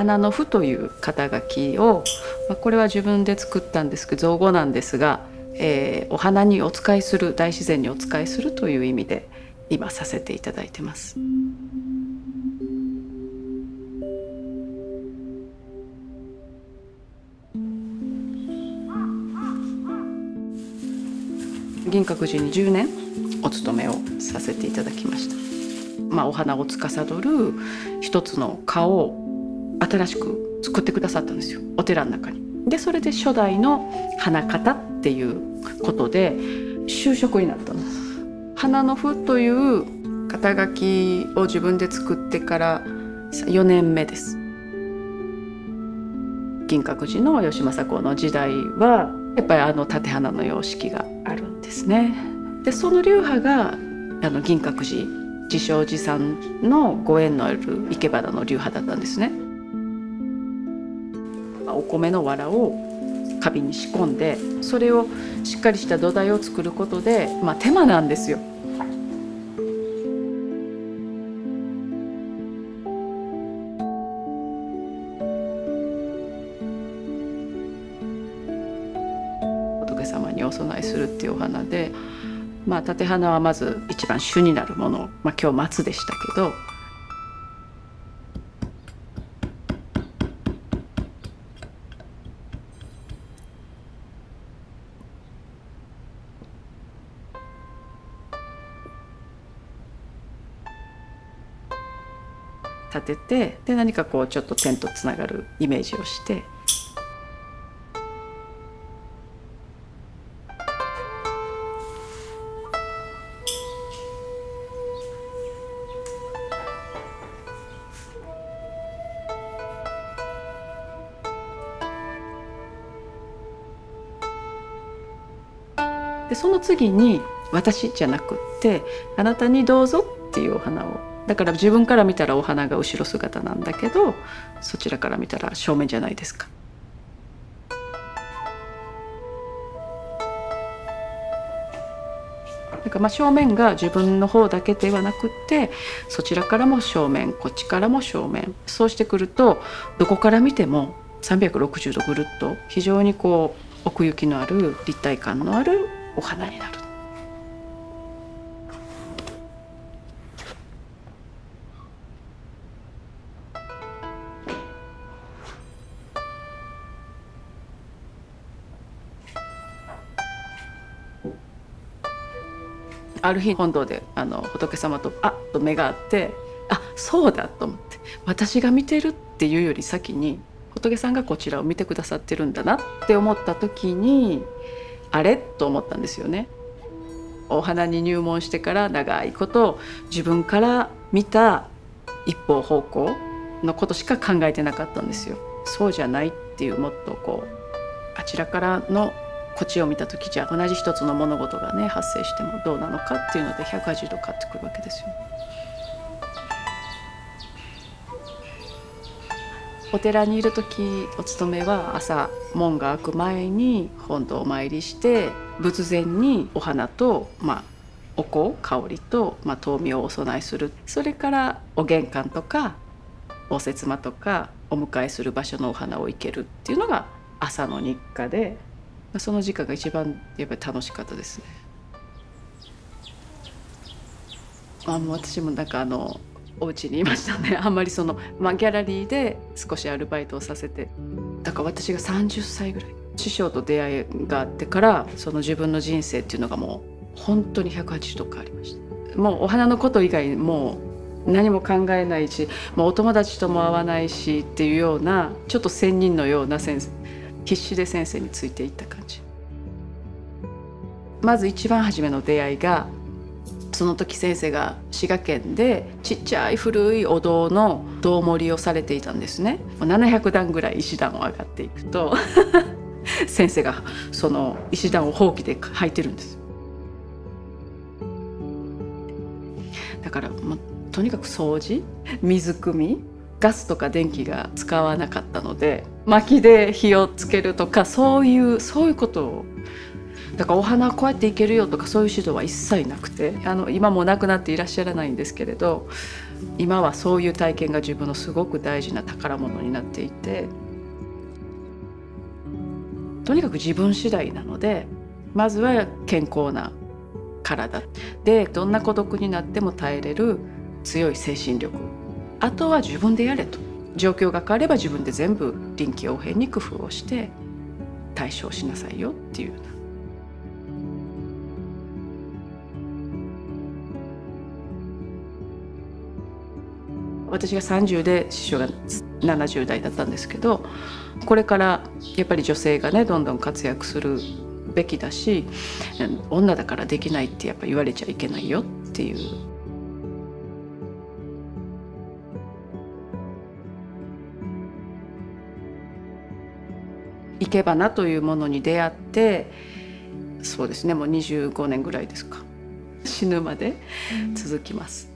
花の譜という肩書きを、これは自分で作ったんですけど造語なんですが、お花にお仕えする、大自然にお仕えするという意味で今させていただいてます。銀閣寺に10年お勤めをさせていただきました。お花を司る一つの顔を新しく作ってくださったんですよ、お寺の中に。でそれで初代の花形っていうことで就職になったんです。花の譜という肩書きを自分で作ってから4年目です。銀閣寺の吉政公の時代はやっぱり立花の様式があるんですね。でその流派が銀閣寺自称寺さんのご縁のある生け花の流派だったんですね。お米の藁を花瓶に仕込んでそれをしっかりした土台を作ることで、手間なんですよ。仏様にお供えするっていうお花で、立花はまず一番主になるものを、今日松でしたけど。立てて、で何かこうちょっと点とつながるイメージをして。でその次に「私」じゃなくって「あなたにどうぞ」っていうお花を、だから自分から見たらお花が後ろ姿なんだけどそちらから見たら正面じゃないですか。だから正面が自分の方だけではなくってそちらからも正面、こっちからも正面、そうしてくるとどこから見ても360度ぐるっと非常にこう奥行きのある立体感のあるお花になる。ある日本堂で仏様とあっと目が合って、あ、そうだと思って、私が見てるっていうより先に仏さんがこちらを見てくださってるんだなって思った時にあれと思ったんですよね。お花に入門してから長いこと自分から見た一方方向のことしか考えてなかったんですよ。そうじゃないっていう、もっとこうあちらからのこっちを見た時じゃ同じ一つの物事がね発生してもどうなのかっていうので180度変わってくるわけですよ。お寺にいる時お勤めは朝門が開く前に本堂お参りして仏前にお花と、お香、香りと、灯明をお供えする。それからお玄関とかお節間とかお迎えする場所のお花を生けるっていうのが朝の日課で。その時間が一番やっぱり楽しかったですね。もう私もなんかお家にいましたね。あんまりギャラリーで少しアルバイトをさせて、だから私が30歳ぐらい、師匠と出会いがあってから自分の人生っていうのがもう本当に180度変わりました。もうお花のこと以外もう何も考えないし、もうお友達とも会わないしっていうような、ちょっと仙人のような先生、必死で先生についていった感じ。まず一番初めの出会いが、その時先生が滋賀県でちっちゃい古いお堂の堂盛りをされていたんですね。700段ぐらい石段を上がっていくと先生がその石段をほうきで履いてるんです。だからとにかく掃除、水汲み、ガスとか電気が使わなかったので薪で火をつけるとか、そういうことをだからお花こうやっていけるよとかそういう指導は一切なくて、今も亡くなっていらっしゃらないんですけれど、今はそういう体験が自分のすごく大事な宝物になっていて、とにかく自分次第なので、まずは健康な体でどんな孤独になっても耐えれる強い精神力、あとは自分でやれと、状況が変われば自分で全部臨機応変に工夫をして対処しなさいよっていうような。私が30で師匠が70代だったんですけど、これからやっぱり女性がねどんどん活躍するべきだし、女だからできないってやっぱ言われちゃいけないよっていう。生け花というものに出会って、そうですね、もう25年ぐらいですか、死ぬまで続きます。